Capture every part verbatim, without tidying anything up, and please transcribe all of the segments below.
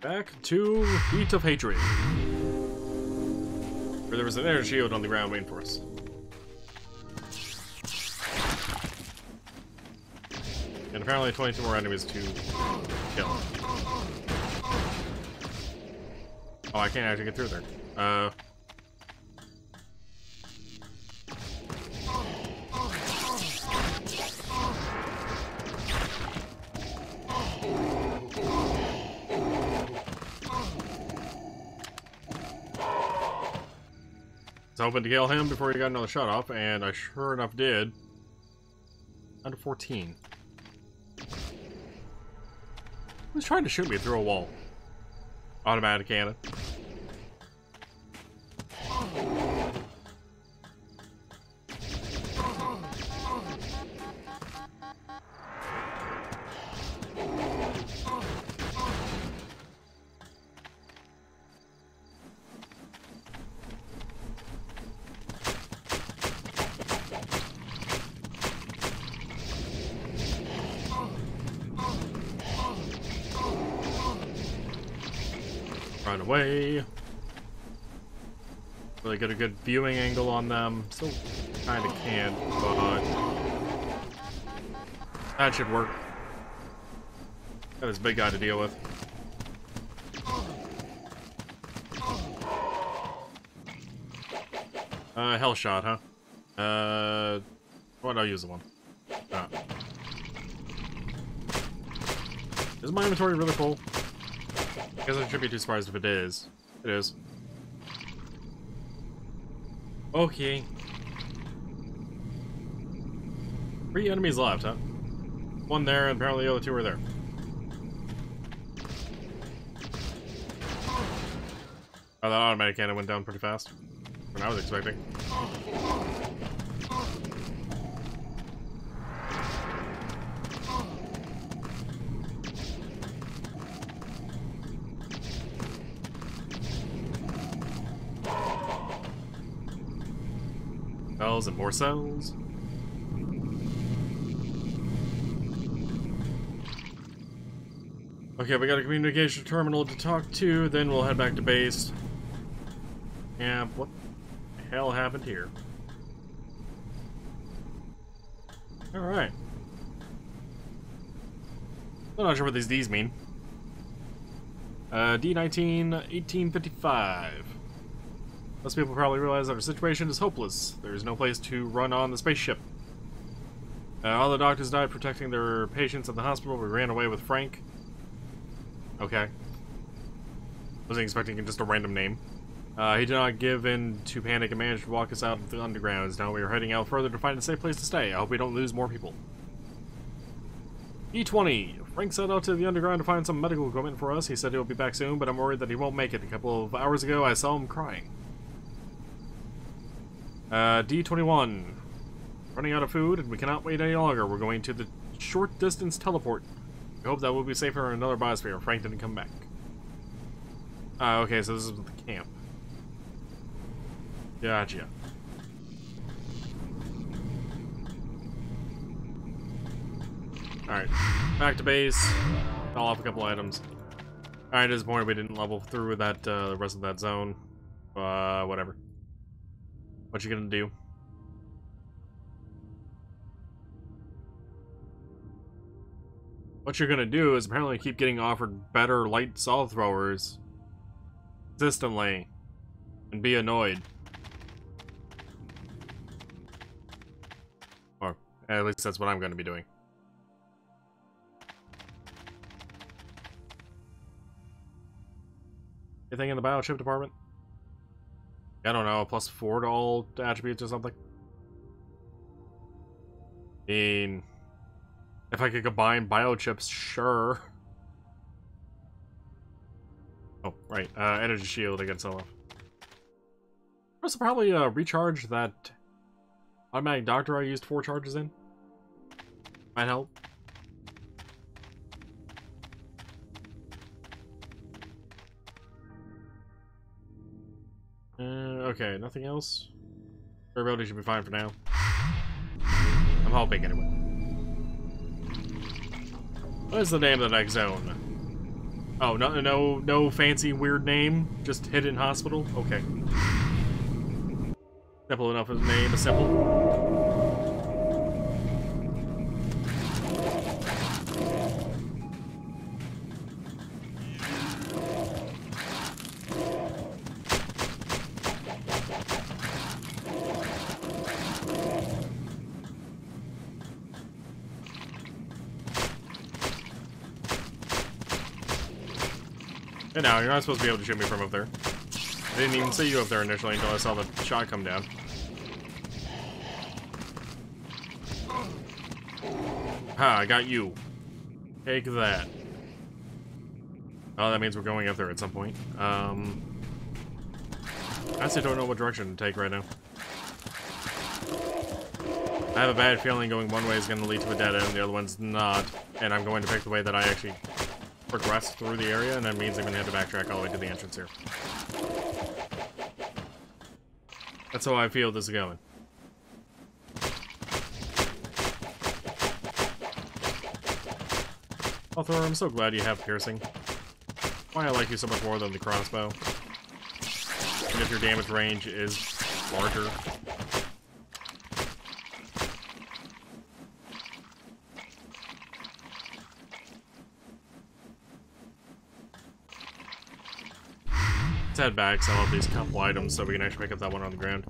Back to Heat of Hatred. Where there was an air shield on the ground waiting for us. And apparently twenty-two more enemies to kill. Oh, I can't actually get through there. Uh... I was hoping to kill him before he got another shot off, and I sure enough did. Under fourteen. He was trying to shoot me through a wall. Automatic cannon. Run away. Really get a good viewing angle on them. Still kind of can, but that should work. Got this big guy to deal with. Uh, hell shot, huh? Uh, why don't I use the one? Ah. Is my inventory really full? I guess I should be too surprised if it is. It is. Okay. Three enemies left, huh? One there, and apparently the other two were there. Oh, that automatic cannon went down pretty fast. Than I was expecting. Cells and more cells. Okay, we got a communication terminal to talk to, then we'll head back to base. Yeah, what the hell happened here? Alright. I'm not sure what these D's mean. Uh, D nineteen, eighteen fifty-five. Most people probably realize that our situation is hopeless. There is no place to run on the spaceship. Uh, all the doctors died protecting their patients at the hospital. We ran away with Frank. Okay. Wasn't expecting just a random name. Uh, he did not give in to panic and managed to walk us out of the undergrounds. Now we are heading out further to find a safe place to stay. I hope we don't lose more people. E twenty. Frank set out to the underground to find some medical equipment for us. He said he'll be back soon, but I'm worried that he won't make it. A couple of hours ago, I saw him crying. Uh, D twenty-one. Running out of food, and we cannot wait any longer. We're going to the short-distance teleport. We hope that we'll be safer in another biosphere. Frank didn't come back. Uh, okay, so this is the camp. Gotcha. Alright, back to base. I'll off a couple items. Alright, at this point we didn't level through that, uh, the rest of that zone. Uh, whatever. What you gonna do? What you're gonna do is apparently keep getting offered better light saw throwers consistently and be annoyed. Or at least that's what I'm gonna be doing. Anything in the biochip department? I don't know, plus four to all attributes or something. I mean, if I could combine biochips, sure. Oh, right, uh, energy shield against all of. Also, probably uh, recharge that automatic doctor I used four charges in. Might help. Uh, okay, nothing else? Durability should be fine for now. I'm hoping, anyway. What is the name of the next zone? Oh, no, no, no fancy weird name. Just Hidden Hospital. Okay. Simple enough as name is simple. No, you're not supposed to be able to shoot me from up there. I didn't even see you up there initially until I saw the shot come down. Ha, I got you. Take that. Oh, that means we're going up there at some point. Um, I honestly don't know what direction to take right now. I have a bad feeling going one way is going to lead to a dead end, the other one's not, and I'm going to pick the way that I actually progress through the area, and that means I'm gonna have to backtrack all the way to the entrance here. That's how I feel this is going. Arthur, I'm so glad you have piercing. Why I like you so much more than the crossbow. And if your damage range is larger. Head back, sell all these couple items so we can actually pick up that one on the ground.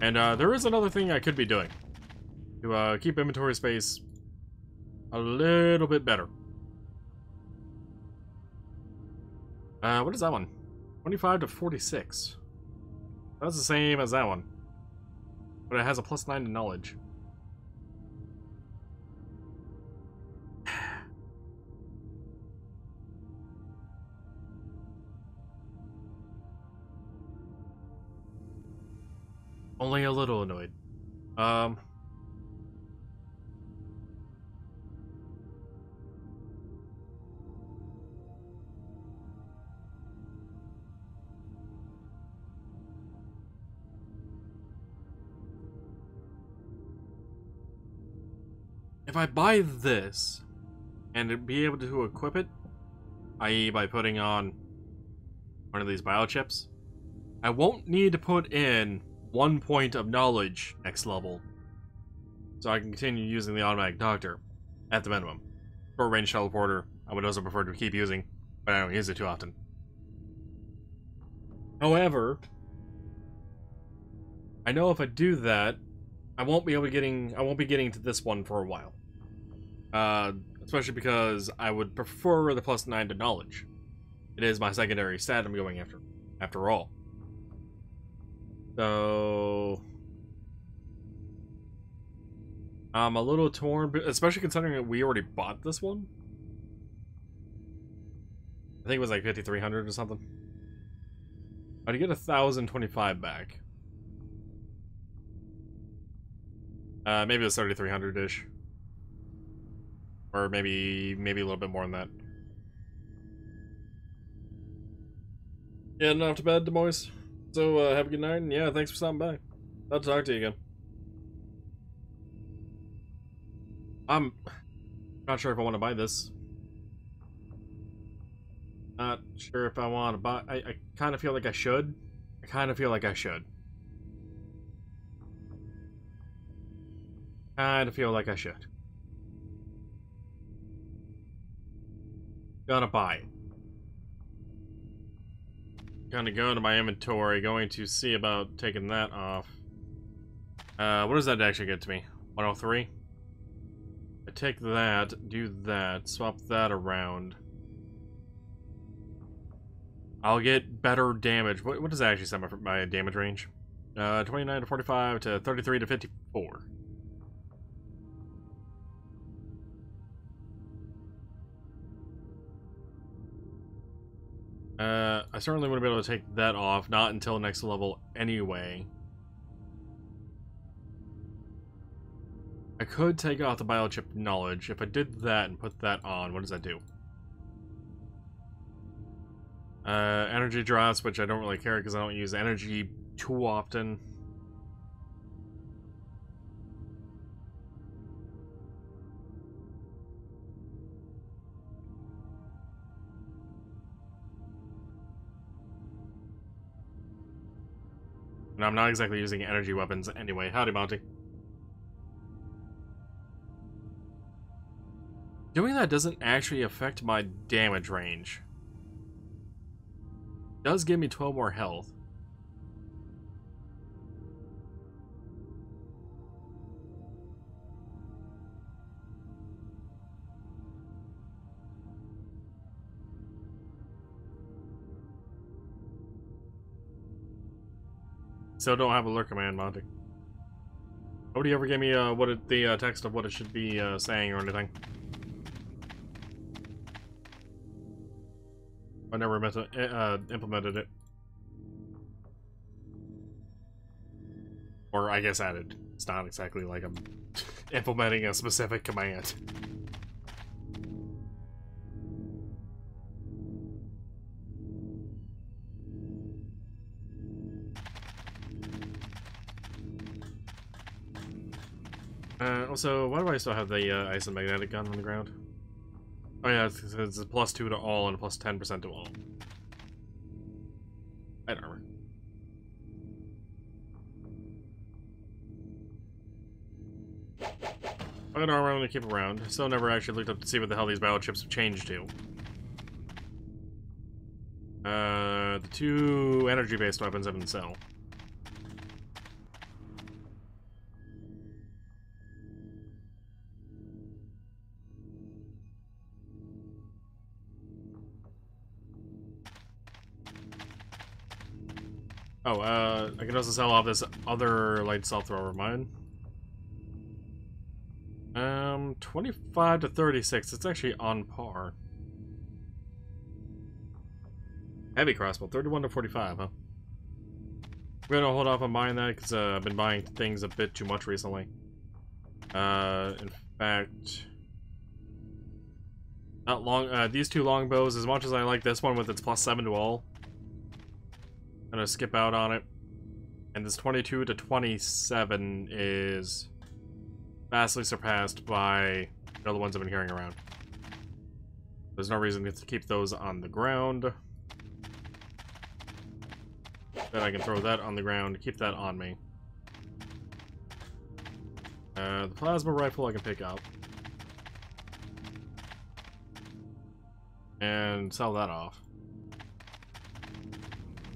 And uh, there is another thing I could be doing to uh, keep inventory space a little bit better. Uh, what is that one? twenty-five to forty-six. That's the same as that one, but it has a plus nine to knowledge. Only a little annoyed. Um, if I buy this and be able to equip it, that is by putting on one of these biochips, I won't need to put in one point of knowledge next level, so I can continue using the automatic doctor at the minimum. Short range teleporter I would also prefer to keep using, but I don't use it too often. However, I know if I do that, I won't be able to getting I won't be getting to this one for a while, uh, especially because I would prefer the plus nine to knowledge. It is my secondary stat I'm going after after all. So I'm a little torn, especially considering that we already bought this one. I think it was like fifty-three hundred or something. How do you get one thousand twenty-five back? Uh, maybe it was thirty-three hundred-ish. Or maybe, maybe a little bit more than that. Yeah, not too bad, Des Moines. So, uh, have a good night, and yeah, thanks for stopping by. I'll talk to you again. I'm not sure if I want to buy this. Not sure if I want to buy... I, I kind of feel like I should. I kind of feel like I should. Kind of feel like I should. Gonna buy it. Gonna go into my inventory, going to see about taking that off. Uh, what does that actually get to me? one oh three? I take that, do that, swap that around. I'll get better damage. What, what does that actually set my, my damage range? Uh, twenty-nine to forty-five to thirty-three to fifty-four. Uh, I certainly wouldn't be able to take that off, not until next level anyway. I could take off the biochip knowledge. If I did that and put that on, what does that do? Uh, energy drops, which I don't really care because I don't use energy too often. And I'm not exactly using energy weapons anyway. Howdy, Monty. Doing that doesn't actually affect my damage range. It does give me twelve more health. Still don't have a lurker command, Monty. Nobody ever gave me uh, what it, the uh, text of what it should be uh, saying or anything. I never meant to, uh, implemented it. Or I guess added. It's not exactly like I'm implementing a specific command. Uh, also, why do I still have the uh, isomagnetic gun on the ground? Oh yeah, it's, it's a plus two to all and a plus ten percent to all. Light armor. Light armor I'm gonna keep around. Still never actually looked up to see what the hell these battleships have changed to. Uh, the two energy-based weapons I can sell. Oh, uh, I can also sell off this other light stealth thrower of mine. Um, twenty-five to thirty-six, it's actually on par. Heavy crossbow, thirty-one to forty-five, huh? We're gonna hold off on buying that because uh, I've been buying things a bit too much recently. Uh, in fact, not long, uh, these two longbows, as much as I like this one with its plus seven to all, I'm gonna skip out on it. And this twenty-two to twenty-seven is vastly surpassed by the other ones I've been carrying around. There's no reason to keep those on the ground. Then I can throw that on the ground, keep that on me. Uh, the plasma rifle I can pick up. And sell that off.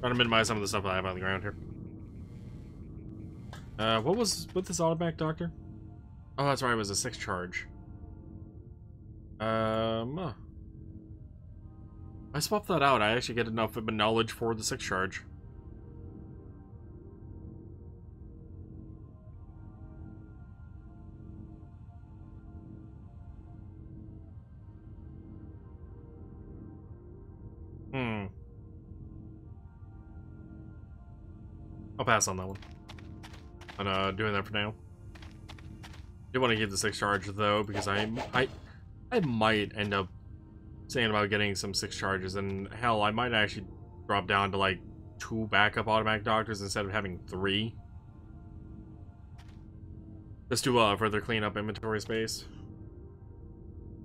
Trying to minimize some of the stuff I have on the ground here. Uh, what was with this automatic doctor? Oh, that's right, it was a six charge. Um, uh, I swapped that out. I actually get enough of knowledge for the six charge. Hmm. I'll pass on that one. I'm uh, doing that for now. Do want to keep the six charge though, because I, I, I might end up saying about getting some six charges, and hell, I might actually drop down to like two backup automatic doctors instead of having three. Just to uh, further clean up inventory space.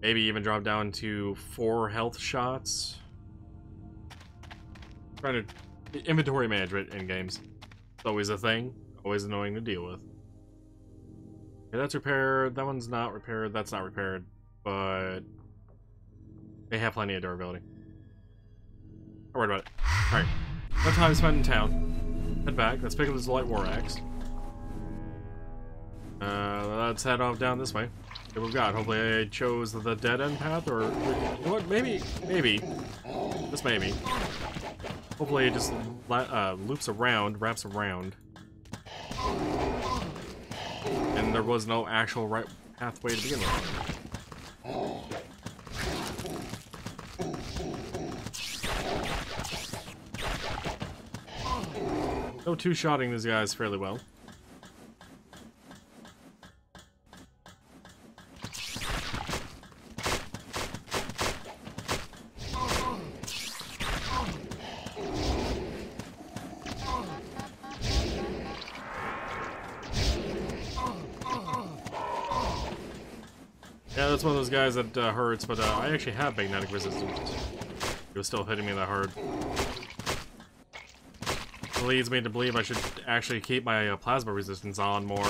Maybe even drop down to four health shots. Trying to inventory management in games. It's always a thing, always annoying to deal with. Okay, that's repaired, that one's not repaired, that's not repaired, but they have plenty of durability. Don't worry about it. Alright, no time spent in town. Head back, let's pick up this light war axe. Uh, let's head off down this way. Okay, we've got, hopefully I chose the dead end path, or, you know what, maybe, maybe, just maybe. Hopefully it just uh, loops around, wraps around. And there was no actual right pathway to begin with. No two-shotting these guys fairly well. That's one of those guys that uh, hurts, but uh, I actually have magnetic resistance. It was still hitting me that hard. leads me to believe I should actually keep my uh, plasma resistance on more.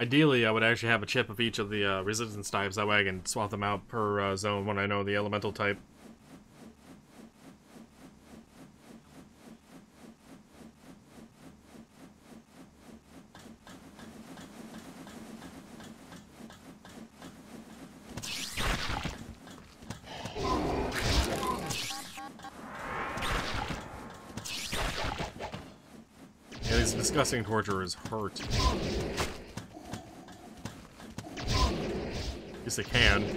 Ideally, I would actually have a chip of each of the uh, resistance types, that way I can swap them out per uh, zone when I know the elemental type. Yeah, these disgusting torturers hurt. At least I can.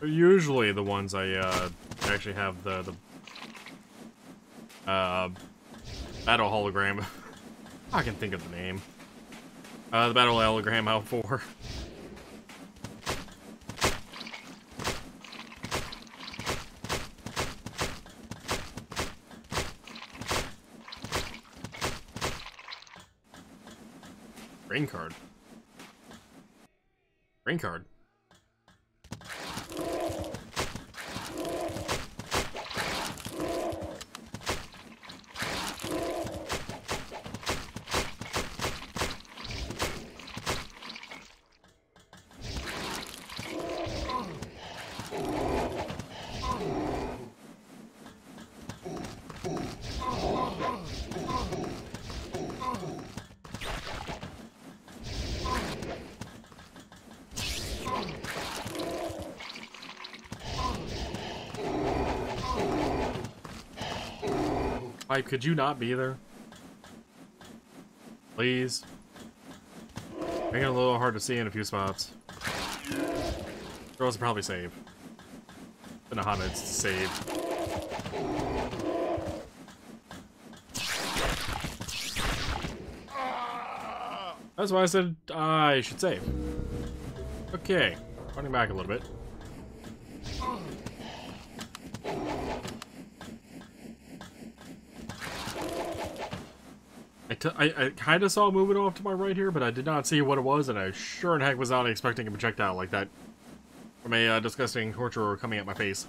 They're usually the ones I uh, actually have the, the uh, battle hologram. I can think of the name. Uh, the battle hologram out for. Brain card. Brain card. Why could you not be there? Please. Making it a little hard to see in a few spots. Girls will probably save. The Nahanids save. That's why I said I should save. Okay, running back a little bit. I, I kind of saw it moving off to my right here, but I did not see what it was, and I sure in heck was not expecting a projectile like that from a uh, disgusting torturer coming at my face.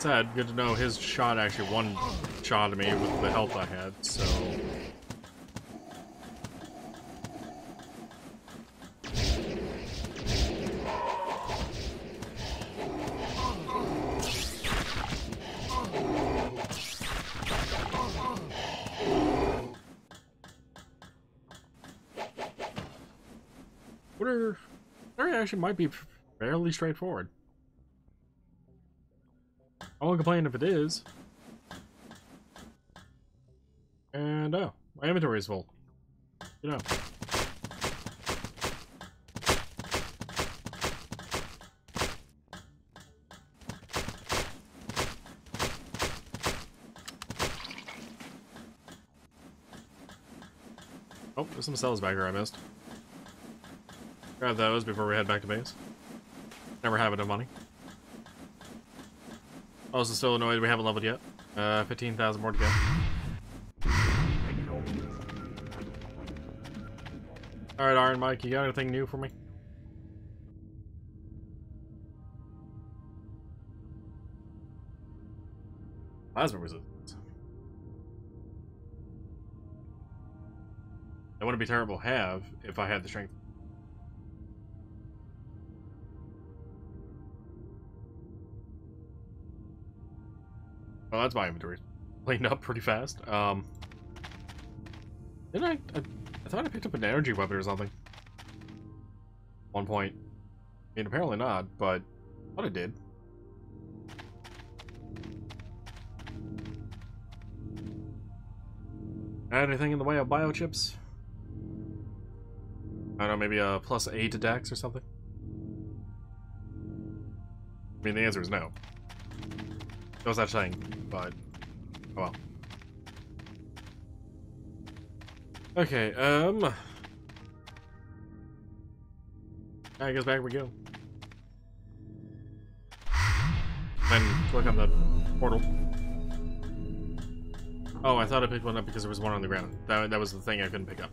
Sad, good to know his shot actually one shot at me with the health I had, so... Actually might be fairly straightforward. I won't complain if it is. And oh, my inventory is full. You know. Oh, there's some cells back here I missed. Grab those before we head back to base. Never have enough money. Also still annoyed we haven't leveled yet. Uh, fifteen thousand more to go. Alright, Iron Mike, you got anything new for me? Plasma resistance. That wouldn't be terrible to have if I had the strength. Well, that's my inventory. Cleaned up pretty fast. Um, didn't I, I? I thought I picked up an energy weapon or something. One point. I mean, apparently not, but I thought I did. Anything in the way of biochips? I don't know, maybe a plus eight to Dex or something? I mean, the answer is no. No such thing, but oh well. Okay, um All right, guys, back we go. And click on the portal. Oh, I thought I picked one up because there was one on the ground. That, that was the thing I couldn't pick up.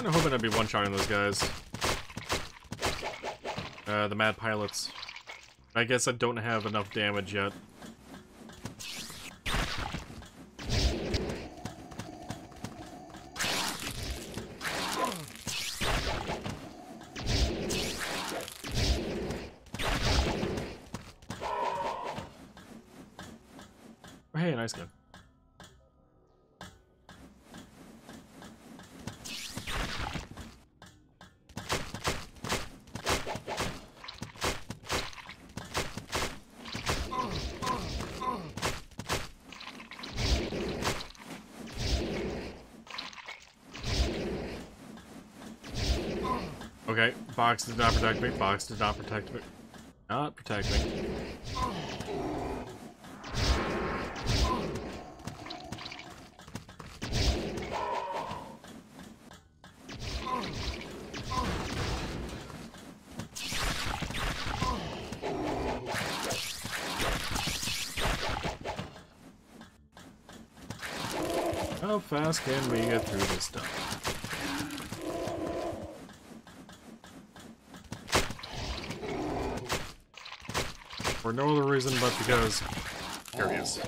I'm hoping I'd be one-shotting those guys. Uh, the Mad Pilots. I guess I don't have enough damage yet. Oh, hey, nice gun. Okay, box did not protect me, box did not protect me. Not protect me. How fast can we get through this stuff? For no other reason but because here he is.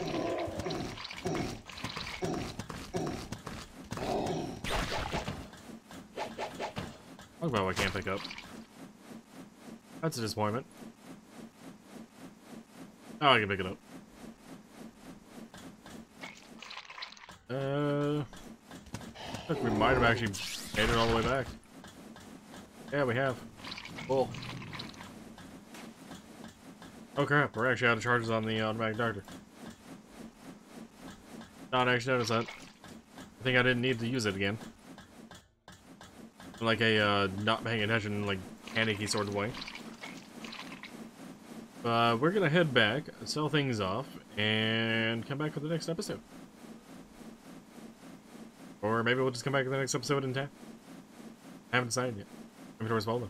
Oh well, I can't pick up. That's a disappointment. Oh, I can pick it up. Uh, I think we might have actually made it all the way back. Yeah, we have. Cool. Oh crap, we're actually out of charges on the automatic doctor. Not actually noticed that. I think I didn't need to use it again. In like a uh, not paying attention, like panicky sort of way. Uh, we're gonna head back, sell things off, and come back for the next episode. Or maybe we'll just come back in the next episode in time. I haven't decided yet. Maybe towards Volvo.